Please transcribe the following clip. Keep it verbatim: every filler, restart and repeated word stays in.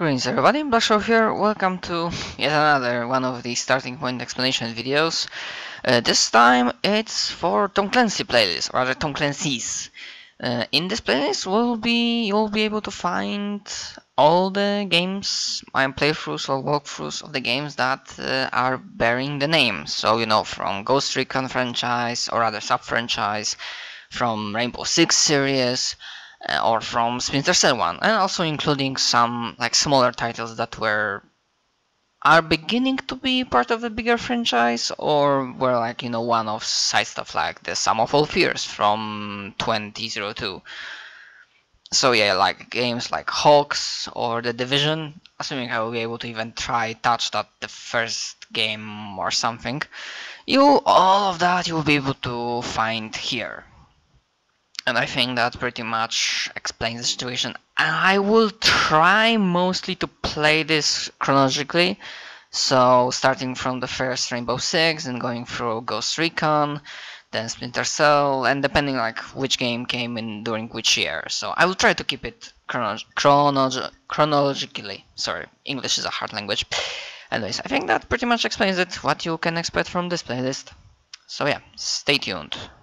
Greetings everybody, Black Shadow here, welcome to yet another one of the starting point explanation videos. Uh, this time it's for Tom Clancy playlist, or rather Tom Clancy's. Uh, in this playlist will be you'll be able to find all the games, my playthroughs or walkthroughs of the games that uh, are bearing the name. So you know, from Ghost Recon franchise or rather sub-franchise, from Rainbow Six series, Uh, or from Splinter Cell one, and also including some like smaller titles that were are beginning to be part of the bigger franchise, or were like, you know, one of side stuff like the Sum of All Fears from twenty oh two. So yeah, like games like Hawks or the Division, assuming I will be able to even try touch that the first game or something. You all of that you will be able to find here. And I think that pretty much explains the situation. I will try mostly to play this chronologically, so starting from the first Rainbow Six and going through Ghost Recon, then Splinter Cell, and depending like which game came in during which year. So I will try to keep it chrono chrono chronologically. Sorry, English is a hard language. Anyways, I think that pretty much explains it, what you can expect from this playlist. So yeah, stay tuned.